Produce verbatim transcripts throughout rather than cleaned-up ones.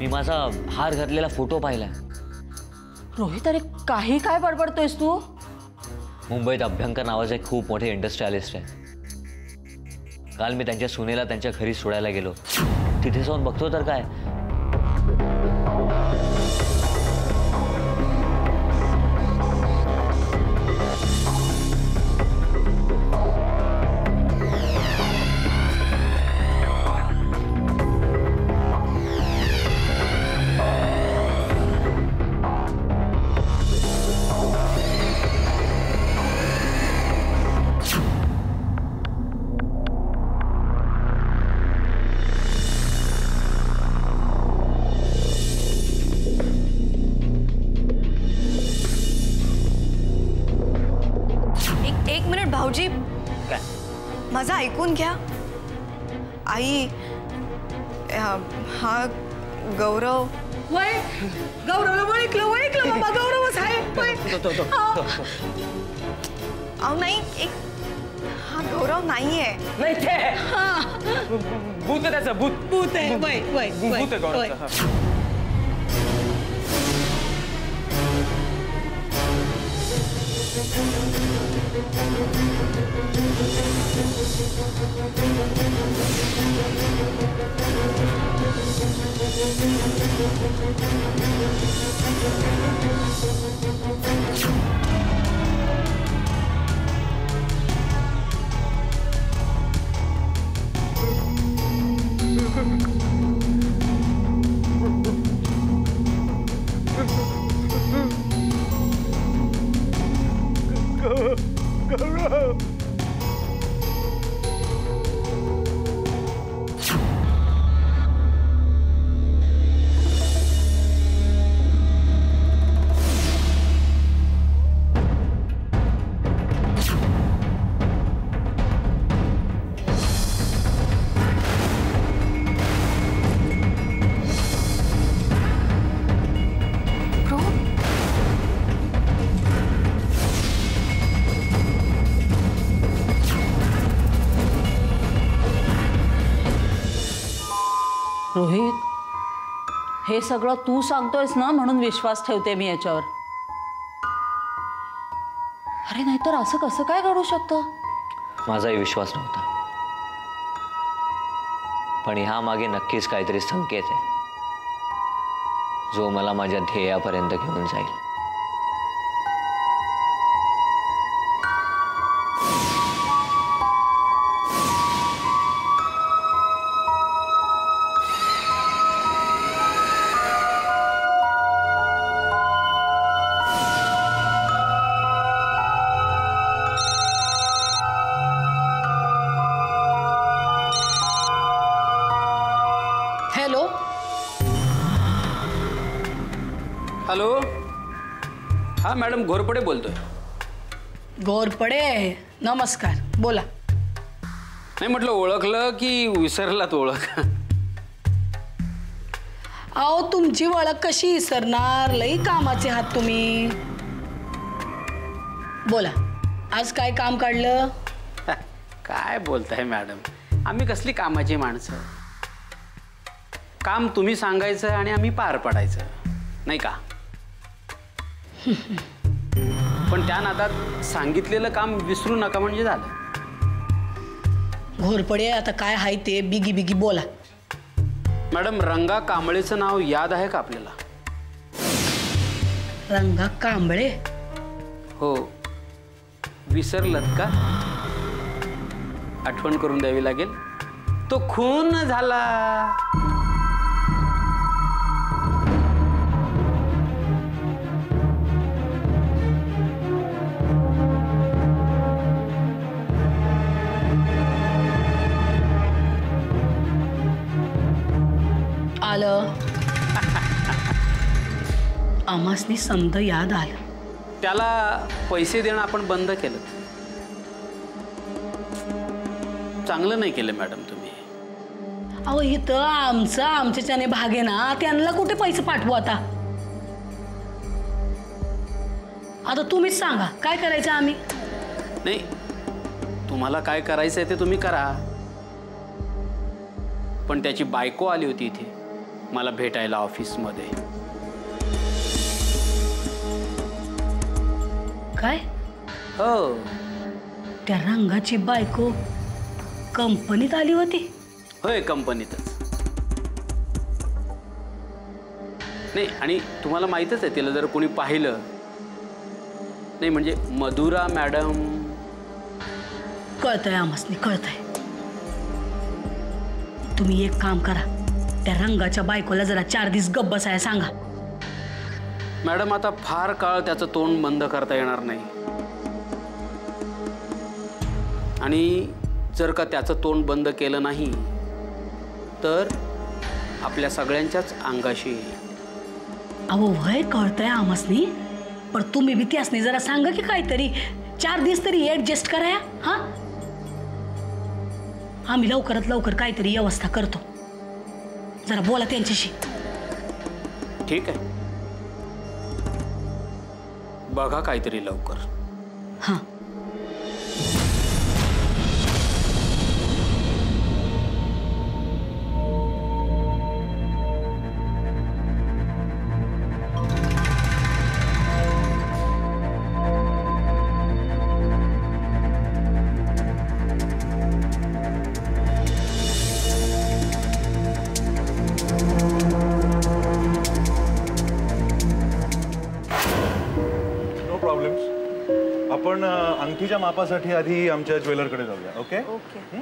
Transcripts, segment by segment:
मी माझा हार घातलेला फोटो पाहिला. रोहित अरे काही काय बडबडतोयस तू? मुंबईत अभ्यंकर नावाचे खूप मोठे इंडस्ट्रियलिस्ट आहे. काल मी त्यांच्या सुनेला त्यांच्या घरी सोडायला गेलो. तिथे जाऊन बघतो तर काय भाऊजी माझा ऐकून घ्या. आई हा गौरव होय. गौरवला ओळखलं ओळखलं बाबा गौरवच आहे. अहो नाही एक हा गौरव नाहीये. नाही ते भूत आहे त्याचं. भूत भूत आहे. वय वय भूत आहे गौरवचं. रोहित हे सगळं तू सांगतोयस ना म्हणून विश्वास ठेवते मी याच्यावर. अरे नाहीतर असं कसं काय घडू शकतं? माझाही विश्वास नव्हता, पण ह्या मागे नक्कीच काहीतरी संकेत आहे जो मला माझ्या ध्येयापर्यंत घेऊन जाईल. हॅलो हॅलो हां मॅडम घोरपडे बोलतोय. घोरपडे नमस्कार बोला. नाही म्हटलं ओळखलं की विसरलात ओळख? अहो तुमची ओळख कशी विसरणार, लई कामाचे आहात तुम्ही. बोला आज काय काम काढलं? काय बोलताय मॅडम, आम्ही कसली कामाची माणसं. काम तुम्ही सांगायचं आणि आम्ही पार पडायचं नाही का? पण त्या नादात सांगितलेलं काम विसरू नका म्हणजे झालं. घोरपडे आता काय आहे ते बिगी बिगी बोला. मॅडम रंगा कांबळेचं नाव याद आहे का आपल्याला? रंगा कांबळे हो, विसरलत का? आठवण करून द्यावी लागेल. तो खून झाला. आमासनी समद याद आलं. त्याला पैसे देणं आपण बंद केलं. चांगलं नाही केलं मॅडम तुम्ही. अहो इथं आमचं आमच्याच्याने भाग आहे ना, त्यांना कुठे पैसे पाठवू आता? आता तुम्हीच सांगा काय करायचं आम्ही. नाही तुम्हाला काय करायचंय ते तुम्ही करा. पण त्याची बायको आली होती इथे मला भेटायला ऑफिसमध्ये. काय? हो, त्या रंगाची बायको कंपनीत आली होती? होय, कंपनीतच. नाही, आणि तुम्हाला माहितच आहे तिला जर कोणी पाहिलं नाही म्हणजे मधुरा मॅडम. कळतंय आमसनी, कळतंय. तुम्ही एक काम करा, त्या रंगाच्या बायकोला जरा चार दिवस गप्प बसायला सांगा. मॅडम, आता फार काळ त्याचं तोंड बंद करता येणार नाही. आणि जर का त्याचं तोंड बंद केलं नाही तर आपल्या सगळ्यांच्याच अंगाशी. अहो वय कळतंय आमसनी, पण तुम्ही भीती असणे जरा सांगा की काहीतरी. चार दिवस तरी ॲडजस्ट कराया. हां, आम्ही लवकरात लवकर काहीतरी व्यवस्था करतो. जरा बोला त्यांच्याशी. ठीक आहे, बघा काहीतरी लवकर. हां, आपण अंगठीच्या मापासाठी आधी आमच्या ज्वेलरकडे जाऊया. Okay okay.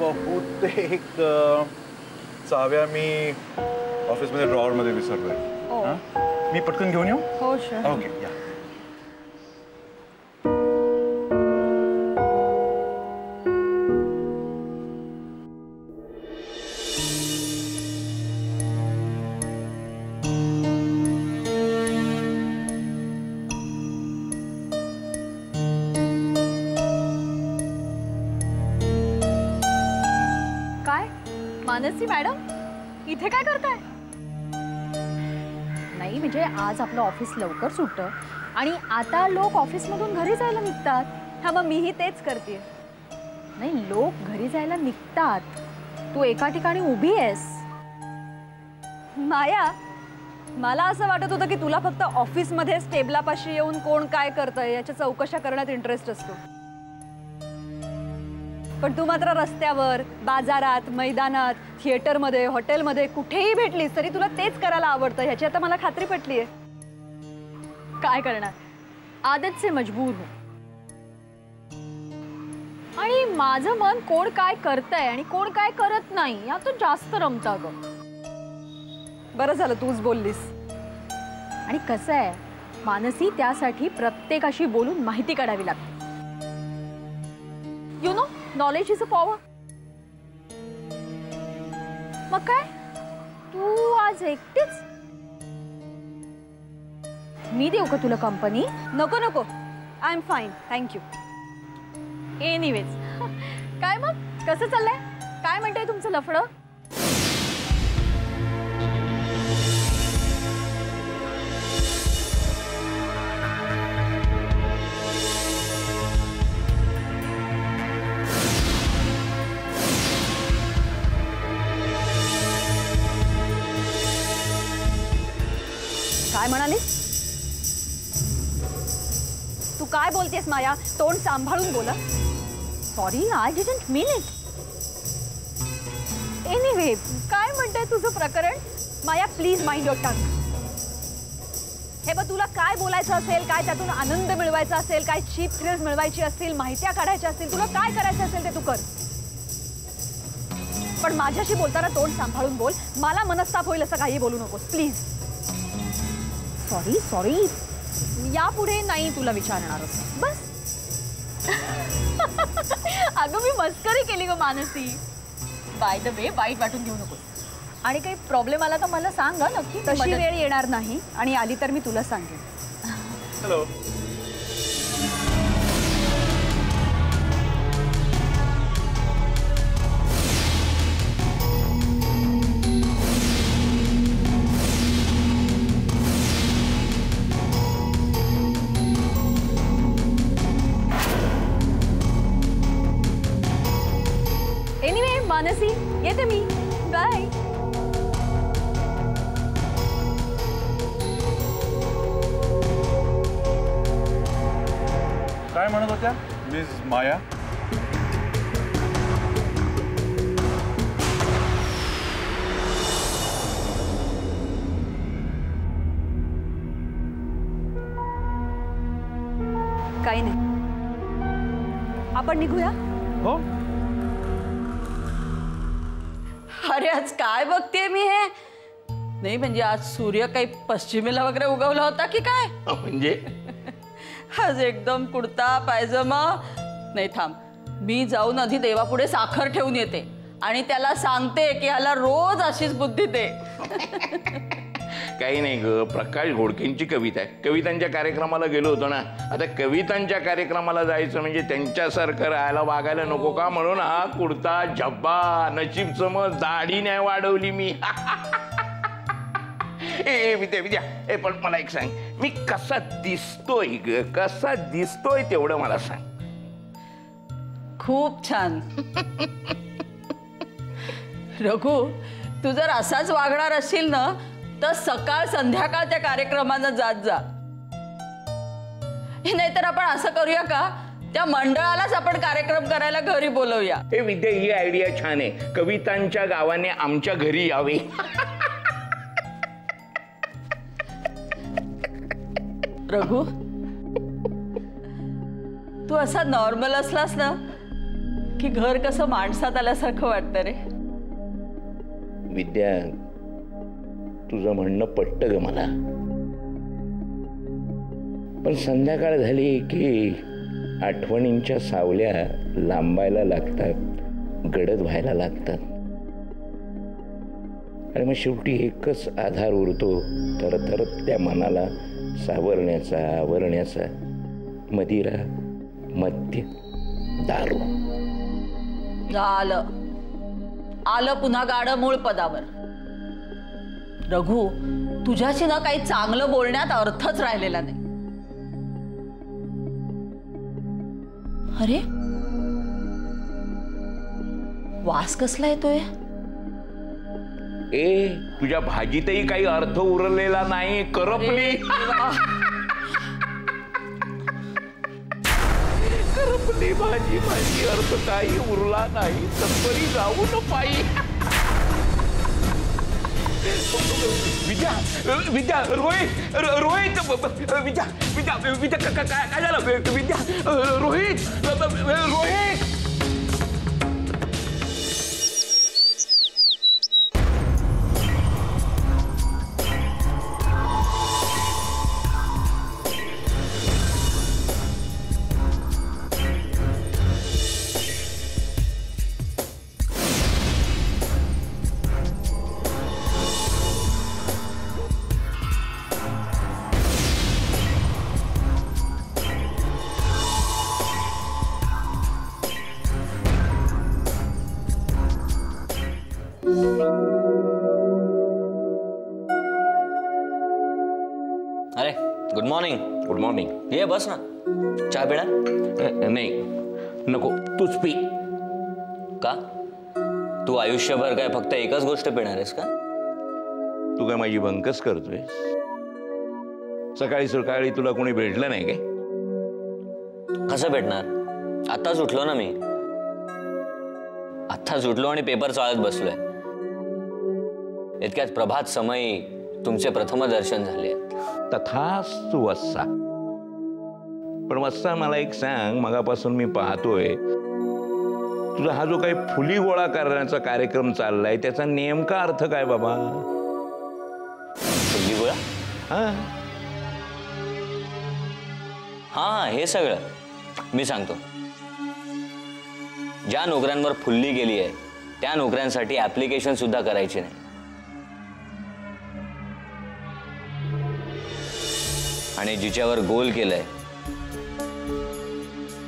बहुतेक चाव्या मी ऑफिसमध्ये ड्रॉवरमध्ये विसरलोय. मी पटकन घेऊन येऊ? हो सर. ओके या. मानसी मॅडम इथे काय करताय? नाही म्हणजे आज आपलं ऑफिस लवकर सुटतं आणि आता लोक ऑफिसमधून घरी जायला निघतात. हा मग मीही तेच करते. नाही, लोक घरी जायला निघतात, तू एका ठिकाणी उभी आहेस. माया, मला असं वाटत होतं की तुला फक्त ऑफिसमध्येच टेबलापाशी येऊन कोण काय करतंय याच्या चौकशा करण्यात इंटरेस्ट असतो, पण तू मात्र रस्त्यावर, बाजारात, मैदानात, थिएटरमध्ये, हॉटेलमध्ये कुठेही भेटलीस तरी तुला तेच करायला आवडतं ह्याची आता मला खात्री पटली आहे. काय करणार, आदत से मजबूर हो. आणि माझं मन कोण काय करतंय आणि कोण काय करत नाही यात जास्त रमतं. अगं बरं झालं तूच बोललीस. आणि कसं आहे मानसी, त्यासाठी प्रत्येकाशी बोलून माहिती काढावी लागते. You know, knowledge is a power. मग काय तू आज एकटीच? मी देऊ का तुला कंपनी? नको नको, I am fine thank you. Anyways काय मग कसं चाललंय? काय म्हणताय तुमचं लफडं? काय म्हणालीस तू? काय बोलतेस माया? तोंड सांभाळून बोला. Sorry, I didn't mean it. Anyway, काय म्हणतंय तुझं प्रकरण? Maya please mind your tongue. हे बघ, तुला काय बोलायचं असेल, काय त्यातून आनंद मिळवायचा असेल, काय चीप थ्रिल्स मिळवायची असतील, माहित्या काढायच्या असतील, तुला काय करायचं असेल ते तू कर, पण माझ्याशी बोलताना तोंड सांभाळून बोल. मला मनस्ताप होईल असं काही बोलू नकोस प्लीज. सॉरी सॉरी, यापुढे नाही तुला विचारणार बस. अगं मी मस्करी केली ग मानसी. बाय द वे, वाईट वाटून घेऊ नको. आणि काही प्रॉब्लेम आला तर मला सांग ना, नक्की. तशी वेळ येणार नाही आणि आली तर मी तुला सांगेन. Hello, Manasi, Yetami, bye. काय म्हणत होत्या मिस माया? काही नाही. आपण निघूया? हो. अरे आज काय बघते मी हे? नाही म्हणजे आज सूर्य काही पश्चिमेला वगैरे उगवला होता की काय? म्हणजे आज एकदम कुर्ता पायजमा. नाही थांब, मी जाऊन आधी देवापुढे साखर ठेवून येते आणि त्याला सांगते की ह्याला रोज अशीच बुद्धी दे. काही नाही ग, प्रकाश घोडकेंची कविता आहे. कवितांच्या कार्यक्रमाला गेलो होतो ना, आता कवितांच्या कार्यक्रमाला जायचं म्हणजे त्यांच्यासारखं राहायला वागायला नको का, म्हणून हा कुर्ता झब्बा. नशीब समज दाढी नाही वाढवली मी. ए विद्या विद्या, ए पण मला एक सांग, मी कसा दिसतोय ग, कसा दिसतोय तेवढं मला सांग. खूप छान. रघु, तू जर असाच वागणार असशील ना तर सकाळ संध्याकाळ त्या कार्यक्रमांना जात जा. नाहीतर आपण असं करूया का, त्या मंडळालाच आपण कार्यक्रम करायला घरी बोलवूया. हे विद्या, ही आयडिया छान आहे. कवितांच्या गावाने आमच्या घरी यावे. रघु, तू असा नॉर्मल असलास ना की घर कसं माणसात आल्यासारखं वाटतं रे. विद्या, तुझं म्हणणं पटतं ग मला, पण संध्याकाळ झाली की आठवणींच्या सावल्या लांबायला लागतात, गडद व्हायला लागतात. आणि मग शेवटी एकच आधार उरतो थरथरत त्या मनाला सावरण्याचा, आवरण्याचा, मदिरा, मद्य, दारू. झालं, आलं पुन्हा गाडं मूळ पदावर. रघु, तुझ्याशी ना काही चांगलं बोलण्यात अर्थच राहिलेला नाही. अरे वास कसला येतोय? ए, तुझ्या भाजीतही काही अर्थ उरलेला नाही, करपली. करपली भाजी, भाजी अर्थ काही उरला नाही, तरी जाऊ न पाई. विद्या विद्या, रोहित रोहित, विद्या विद्या विद्या, काय झालं विद्या? रोहित रोहित, अरे गुड मॉर्निंग. Good morning. ये बस ना, चहा पिणार? नाही नको, तूच पी. का? तू आयुष्यभर काय फक्त एकच गोष्ट पिणार आहेस का? तू काय माझी बंकच करतोय? सकाळी सकाळी तुला कोणी भेटलं नाही काय? कसं भेटणार? आत्ताच उठलो ना मी, आत्ताच उठलो आणि पेपर चाळत बसलोय. इतक्याच प्रभात समयी तुमचे प्रथम दर्शन झाले. तथास्तु वत्सा. पण वत्सा, मला एक सांग, मगापासून मी पाहतोय तुझा हा जो काही फुली गोळा करण्याचा कार्यक्रम चाललाय त्याचा नेमका अर्थ काय बाबा? फुली गोळा? हां हां, हे सगळं मी सांगतो. ज्या नोकऱ्यांवर फुल्ली गेली आहे त्या नोकऱ्यांसाठी ऍप्लिकेशन सुद्धा करायची नाही. आणि जिच्यावर गोल केलंय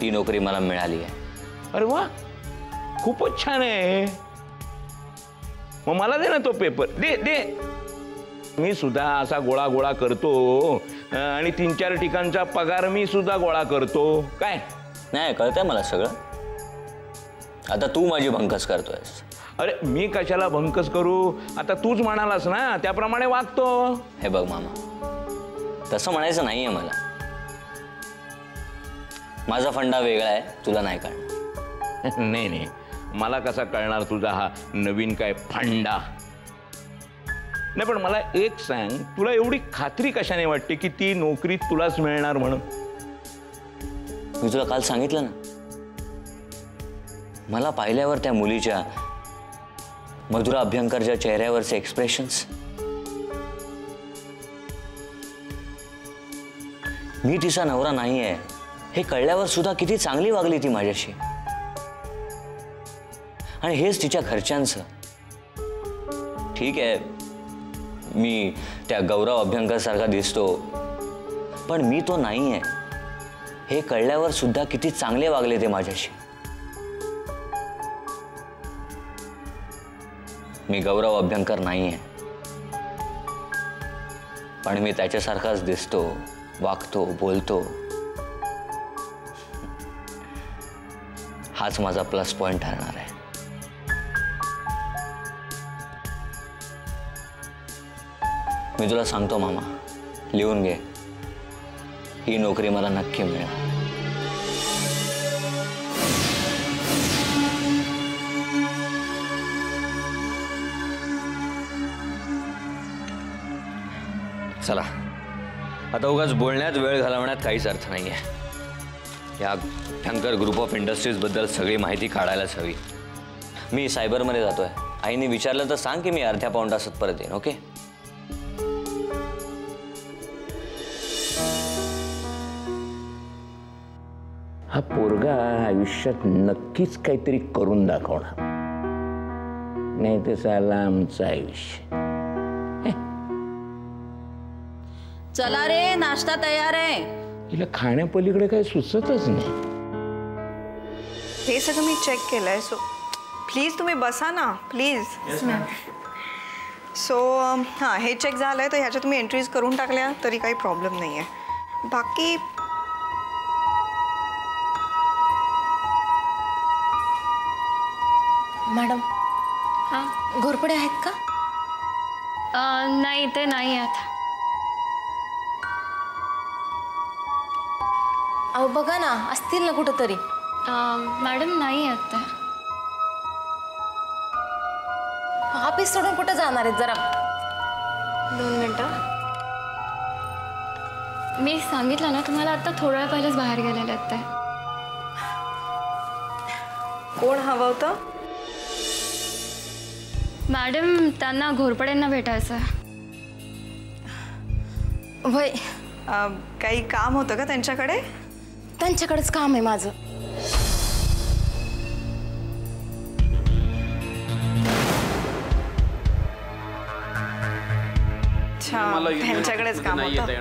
ती नोकरी मला मिळाली आहे. अरे वा, खूपच छान आहे. मग मला दे ना तो पेपर, दे दे. मी सुद्धा असा गोळा गोळा करतो आणि तीन चार ठिकाणचा पगार मी सुद्धा गोळा करतो. काय नाही, कळतंय मला सगळं. आता तू माझी भंकस करतोयस. अरे मी कशाला भंकस करू, आता तूच म्हणालास ना त्याप्रमाणे वागतो. हे बघ मामा, तसं म्हणायचं नाहीये मला. माझा फंडा वेगळा आहे, तुला नाही कळणार. नाही नाही, मला कसा कळणार तुझा हा नवीन काय फंडा. नाही पण मला एक सांग, तुला एवढी खात्री कशाने वाटते की ती नोकरी तुलाच मिळणार म्हणून? मी तुला काल सांगितलं ना, मला पाहिल्यावर त्या मुलीच्या मधुरा अभ्यंकरच्या चेहऱ्यावरचे एक्सप्रेशन्स, मी तिचा नवरा नाही आहे हे कळल्यावर सुद्धा किती चांगली वागली ती माझ्याशी. आणि हेच तिच्या घरच्यांचं. ठीक आहे, मी त्या गौरव अभ्यंकर सारखा दिसतो, पण मी तो नाही आहे हे कळल्यावर सुद्धा किती चांगले वागले ते माझ्याशी. मी गौरव अभ्यंकर नाही आहे, पण मी त्याच्यासारखाच दिसतो, वागतो, बोलतो. हाच माझा प्लस पॉइंट ठरणार आहे. मी तुला सांगतो मामा, लिहून घे, ही नोकरी मला नक्की मिळणार. चला, आता उगाच बोलण्यात वेळ घालवण्यात काहीच अर्थ नाहीये. या भयंकर ग्रुप ऑफ इंडस्ट्रीजबद्दल सगळी माहिती काढायलाच हवी. मी सायबरमध्ये जातोय, आईने विचारलं तर सांग की मी अर्ध्या पाऊण तासात परत येईन. ओके हा पोरगा आयुष्यात नक्कीच काहीतरी करून दाखवणार, नाही ते साला आमचं आयुष्य. चला रे, नाश्ता तयार आहे. हिला खाण्यापलीकडे काही सुचतच नाही. हे सगळं मी चेक केलंय, सो प्लीज तुम्ही बसा ना प्लीज. सो हां, हे चेक झालंय तर ह्याच्या तुम्ही एंट्रीज करून टाकल्या तरी काही प्रॉब्लेम नाही आहे. बाकी मॅडम, हां घोरपडे आहेत का? नाही, ते नाही आहेत. अहो बघा ना, असतील ना कुठंतरी. मॅडम नाही आहेत. ऑफिस सोडून कुठं जाणार आहेत? जरा दोन मिनटं. मी सांगितलं ना तुम्हाला, आता थोडा वेळ पहिलेच बाहेर गेलेले आहेत ते. कोण हवं होतं? मॅडम त्यांना घोरपडेंना भेटायचं. वय काही काम होतं का त्यांच्याकडे? त्यांच्याकडेच काम आहे माझं. त्यांच्याकडेच काम होतं.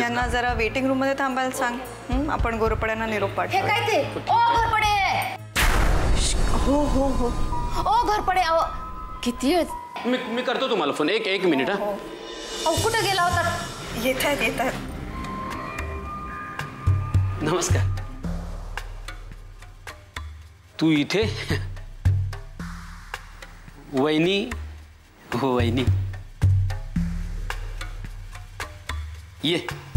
यांना जरा वेटिंग रूम मध्ये थांबायला सांग, आपण घोरपड्यांना निरोप पाठवू. काय ते घोरपडे? हो हो हो ओ घोरपडे, अहो किती आहेत? मी मी करतो तुम्हाला फोन. एक एक मिनिट. हा अहो कुठं गेला होता? येत आहेत येत आहेत. नमस्कार. तू इथे? वहिनी. हो वहिनी, ये